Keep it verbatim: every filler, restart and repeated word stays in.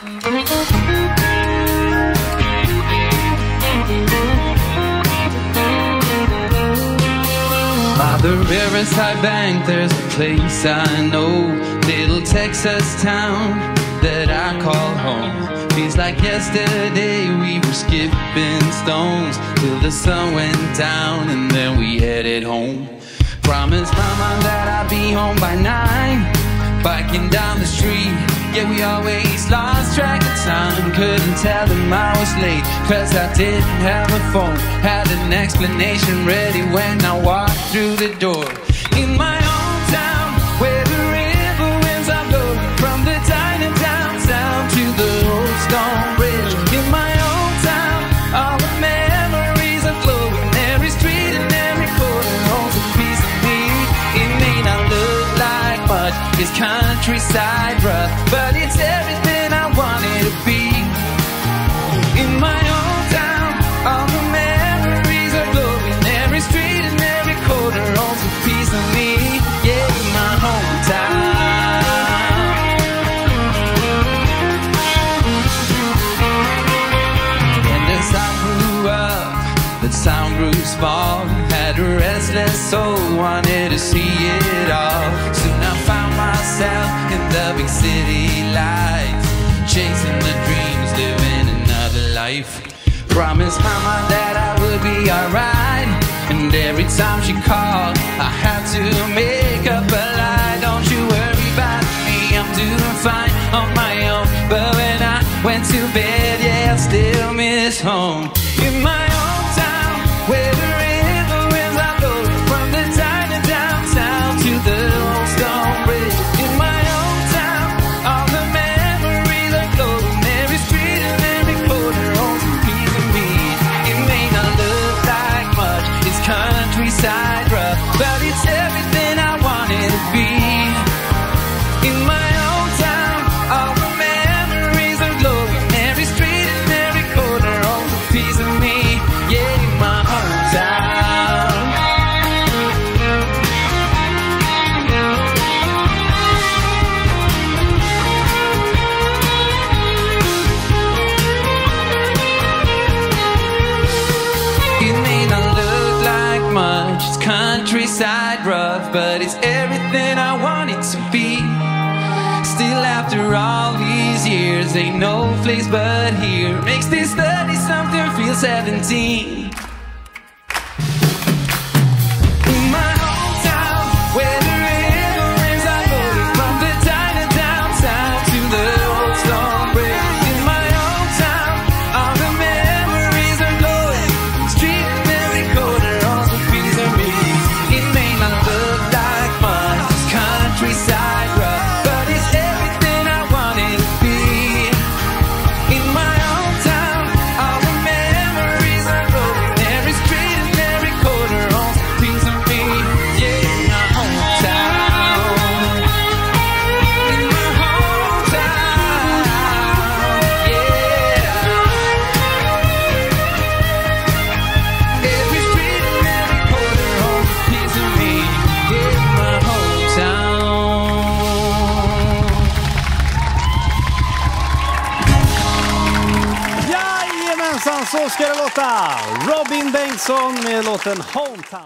By the Riverside Bank, there's a place I know, little Texas town that I call home. Feels like yesterday we were skipping stones till the sun went down and then we headed home. Promised Mama that I'd be home by nine, biking down the street. Yeah, we always lost track of time. Couldn't tell him I was late, cause I didn't have a phone. Had an explanation ready when I walked through the door. In my hometown, where the river winds are blowing, from the dining downtown to the old stone bridge. In my hometown, all the memories are flowing. Every street and every corner holds a piece of me. It may not look like much, it's countryside rough, but it's everything I wanted to be. In my own town, all the memories are glowing. Every street and every corner holds a piece of me. Yeah, in my hometown. And as I grew up, the town grew small. Had a restless soul, wanted to see it all. Soon I found myself in the big city lights, chasing the dreams, living another life. Promised Mama that I would be alright, and every time she called I had to make up a lie. Don't you worry about me, I'm doing fine on my own. But when I went to bed, yeah, I still miss home. In my hometown, where the river winds are blowing, from the dining downtown to the old stone bridge. In my hometown, all the memories are glowing. Every street and every corner holds a piece of me. It may not look like much, it's countryside rough, but it's everything I wanted to be. In my hometown, all the memories are glowing. Every street and every corner holds a piece of me. Yeah, in my hometown. It may not look like much, it's countryside rough, but it's everything I want it to be. Still, after all these years, ain't no place but here. Makes this thirty something feel seventeen. Så ska det låta! Robin Bengtsson med låten Hometown.